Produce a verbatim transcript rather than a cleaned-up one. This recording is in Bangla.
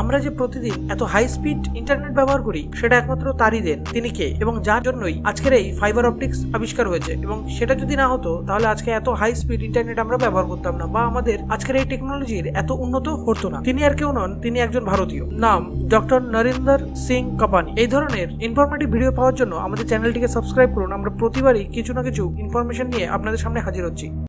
আমরা যে প্রতিদিন এত হাই স্পিড ইন্টারনেট ব্যবহার করি সেটা একমাত্র তারই দেন, তিনি কে এবং যার জন্যই আজকের এই ফাইবার অপটিক্স আবিষ্কার হয়েছে। এবং সেটা যদি না হতো তাহলে আজকে এত হাই স্পিড ইন্টারনেট আমরা ব্যবহার করতাম না বা আমাদের আজকের এই টেকনোলজির এত উন্নত হতো না। তিনি আর কেউ নন, তিনি একজন ভারতীয়, নাম ডক্টর নরেন্দ্র সিং কপানি। এই ধরনের ইনফরমেটিভ ভিডিও পাওয়ার জন্য আমাদের চ্যানেলটিকে সাবস্ক্রাইব করুন। আমরা প্রতিবারই কিছু না কিছু ইনফরমেশন নিয়ে আপনাদের সামনে হাজির হচ্ছি।